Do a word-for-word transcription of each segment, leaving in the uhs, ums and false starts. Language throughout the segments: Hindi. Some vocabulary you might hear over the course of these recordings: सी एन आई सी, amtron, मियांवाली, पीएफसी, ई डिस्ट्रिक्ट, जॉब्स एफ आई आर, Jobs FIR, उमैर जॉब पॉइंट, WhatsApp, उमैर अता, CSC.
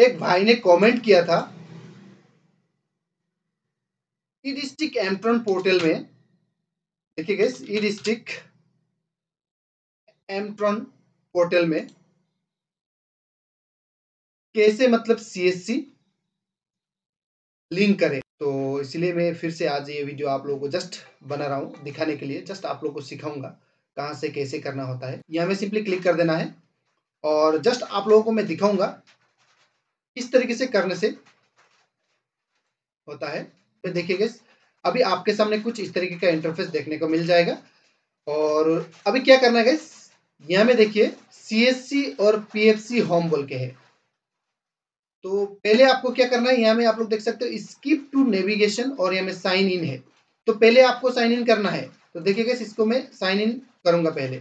एक भाई ने कमेंट किया था ई डिस्ट्रिक्ट एम्प्टन पोर्टल में। देखिए गाइस, ई डिस्ट्रिक्ट एम्प्टन पोर्टल में कैसे मतलब सीएससी लिंक करें, तो इसलिए मैं फिर से आज ये वीडियो आप लोगों को जस्ट बना रहा हूँ दिखाने के लिए। जस्ट आप लोगों को सिखाऊंगा कहाँ से कैसे करना होता है। यहाँ में सिंपली क्लिक कर देना है और जस्ट आप लोगों को मैं दिखाऊंगा किस तरीके से करने से होता है। तो देखिए गाइस, अभी आपके सामने कुछ इस तरीके का इंटरफेस देखने को मिल जाएगा। और अभी क्या करना है गाइस, यहाँ में देखिए सीएससी और पीएफसी होम बोल के है। तो पहले आपको क्या करना है, यहाँ में आप लोग देख सकते हो स्किप टू नेविगेशन और यहाँ में साइन इन है। तो पहले आपको साइन इन करना है। तो देखिए गाइस, इसको मैं साइन इन करूंगा पहले।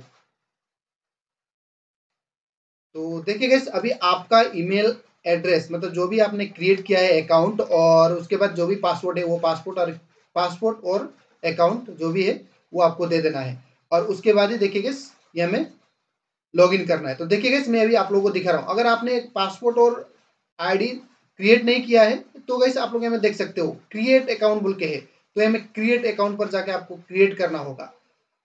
तो देखिए गाइस, अभी आपका ईमेल एड्रेस मतलब जो भी आपने क्रिएट किया है अकाउंट, और उसके बाद जो भी पासवर्ड है वो पासपोर्ट और पासपोर्ट और अकाउंट जो भी है वो आपको दे देना है। और उसके बाद ही देखिए गाइस यहाँ में लॉग इन करना है। तो देखिए गाइस, मैं अभी आप लोगों को दिखा रहा हूँ। अगर आपने पासपोर्ट और आईडी क्रिएट नहीं किया है तो गाइस आप लोग यहाँ में देख सकते हो क्रिएट अकाउंट बोल के है। तो यहाँ में क्रिएट अकाउंट पर जाके आपको क्रिएट करना होगा।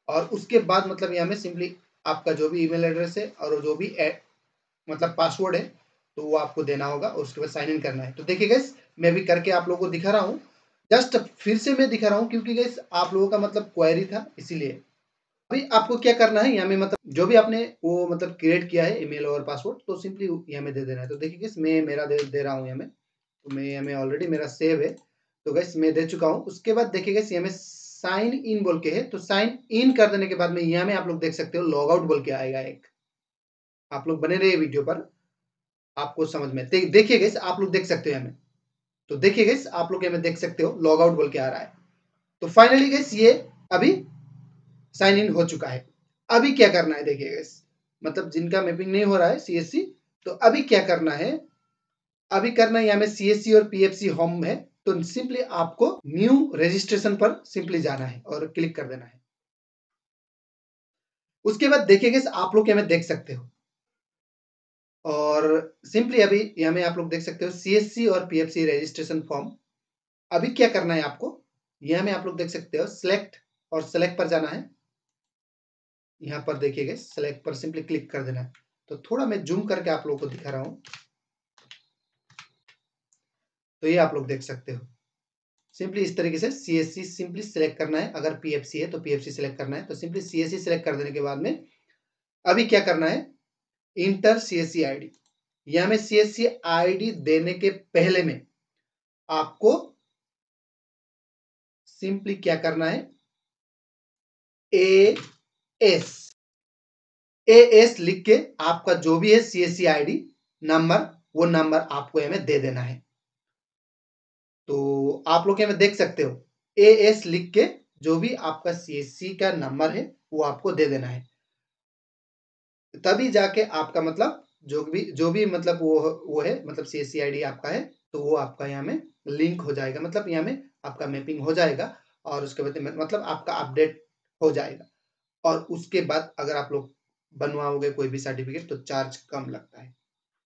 और उसके बाद मतलब यहाँ में सिंपली आपका जो भी ईमेल एड्रेस है और जो भी मतलब पासवर्ड है तो वो आपको देना होगा और उसके बाद साइन इन करना है। तो देखिए गाइस, मैं भी करके आप लोगों को दिखा रहा हूँ। जस्ट फिर से मैं दिखा रहा हूँ क्योंकि गाइस आप लोगों का मतलब क्वेरी था, इसीलिए। अभी आपको क्या करना है, यहाँ में मतलब जो भी आपने वो मतलब क्रिएट किया है ईमेल और पासवर्ड तो सिंपली यहाँ में दे देना है। तो देखिए गाइस, मैं मेरा दे, दे रहा हूँ यहाँ में। तो मैं यहाँ में ऑलरेडी मेरा सेव है, तो गाइस मैं दे चुका हूँ। उसके बाद देखिए गाइस, यहाँ में साइन इन बोल के है। तो साइन इन कर देने के बाद में यहाँ में आप लोग देख सकते हो लॉग आउट बोल के आएगा एक। आप लोग बने रहिए वीडियो पर, आपको समझ में। देखिए गाइस, आप लोग देख सकते हो यहाँ में। तो देखिए गाइस, आप लोग यहाँ में देख सकते हो लॉग आउट बोल के आ रहा है। तो फाइनली गाइस, ये अभी साइन इन हो चुका है। अभी क्या करना है देखिए गाइस, मतलब जिनका मैपिंग नहीं हो रहा है सीएससी, तो अभी क्या करना है, अभी करना है यहाँ में सीएससी और पीएफसी होम है। तो सिंपली आपको न्यू रजिस्ट्रेशन पर सिंपली जाना है और क्लिक कर देना है। उसके बाद देखिए गाइस, आप लोग यहाँ में देख सकते हो। और सिंपली अभी यहाँ में आप लोग देख सकते हो सीएससी और पीएफसी रजिस्ट्रेशन फॉर्म। अभी क्या करना है आपको, यहाँ में आप लोग देख सकते हो सिलेक्ट और सिलेक्ट पर जाना है। यहाँ पर देखिए गाइस, सेलेक्ट पर सिंपली क्लिक कर देना है। तो थोड़ा मैं जूम करके आप लोगों को दिखा रहा हूँ। तो ये आप लोग देख सकते हो सिंपली इस तरीके से सीएससी सिंपली सिलेक्ट करना है। अगर पीएफसी है तो पीएफसी सिलेक्ट करना है। तो सिंपली सीएससी सिलेक्ट कर देने के बाद में अभी क्या करना है, इंटर सीएससी आईडी। यहाँ में सीएससी आईडी देने के पहले में आपको सिंपली क्या करना है, ए एस ए एस लिख के आपका जो भी है सीएससी आईडी नंबर, वो नंबर आपको हमें दे देना है। तो आप लोग हमें देख सकते हो ए एस लिख के जो भी आपका सीएससी का नंबर है वो आपको दे देना है। तभी जाके आपका मतलब जो भी जो भी मतलब वो वो है मतलब सीएससी आईडी आपका है तो वो आपका यहाँ में लिंक हो जाएगा। मतलब यहाँ में आपका मैपिंग हो जाएगा और उसके बाद मतलब आपका अपडेट हो जाएगा। और उसके बाद अगर आप लोग बनवाओगे कोई भी सर्टिफिकेट तो चार्ज कम लगता है।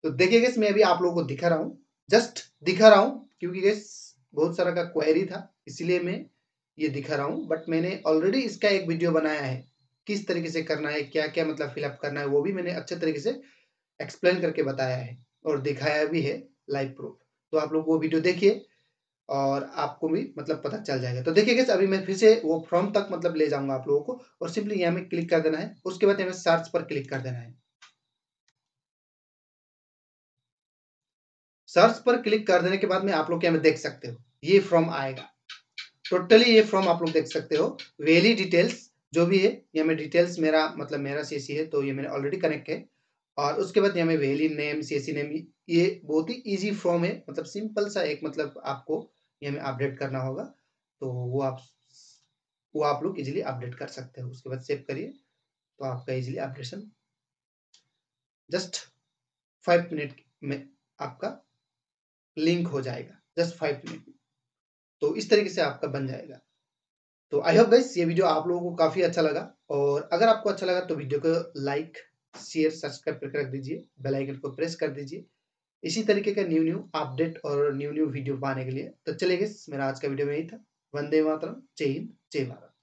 तो देखिए गाइस, मैं अभी आप लोगों को दिखा रहा हूँ, जस्ट दिखा रहा हूँ क्योंकि गाइस बहुत सारा का क्वेरी था, इसलिए मैं ये दिखा रहा हूँ। बट मैंने ऑलरेडी इसका एक वीडियो बनाया है किस तरीके से करना है, क्या क्या मतलब फिलअप करना है, वो भी मैंने अच्छे तरीके से एक्सप्लेन करके बताया है और दिखाया भी है लाइव प्रूफ। तो आप लोग वो वीडियो देखिए और आपको भी मतलब पता चल जाएगा। तो देखिए गाइस, अभी मैं फिर से वो फॉर्म तक मतलब ले जाऊंगा आप लोगों को और सिंपली यहाँ में क्लिक कर देना है। उसके बाद यहाँ में सर्च पर क्लिक कर देना है। सर्च पर क्लिक कर देने के बाद में आप लोग यहाँ में देख सकते हो ये फॉर्म आएगा। टोटली ये फॉर्म आप लोग देख सकते हो, वेली डिटेल्स जो भी है यहाँ में डिटेल्स, मेरा मतलब मेरा सीएससी है तो ये मेरा ऑलरेडी कनेक्ट है। और उसके बाद यहाँ में वेली नेम, सीएससी नेम, ये बहुत ही इजी फॉर्म है। मतलब सिंपल सा एक मतलब आपको यहाँ में अपडेट करना होगा। तो वो आप वो आप लोग इजीली अपडेट कर सकते हो। उसके बाद सेव करिए तो आपका easily updation just five minute में आपका लिंक हो जाएगा, जस्ट फाइव मिनट में। तो इस तरीके से आपका बन जाएगा। तो आई होप गाइस ये वीडियो आप लोगों को काफी अच्छा लगा। और अगर आपको अच्छा लगा तो वीडियो को लाइक, शेयर, सब्सक्राइब करके रख दीजिए, बेल आइकन को प्रेस कर दीजिए। इसी तरीके का न्यू न्यू अपडेट और न्यू न्यू वीडियो पाने के लिए तो चलेंगे, मेरा आज का वीडियो में यही था। वंदे मातरम, जय हिंद, जय भारत।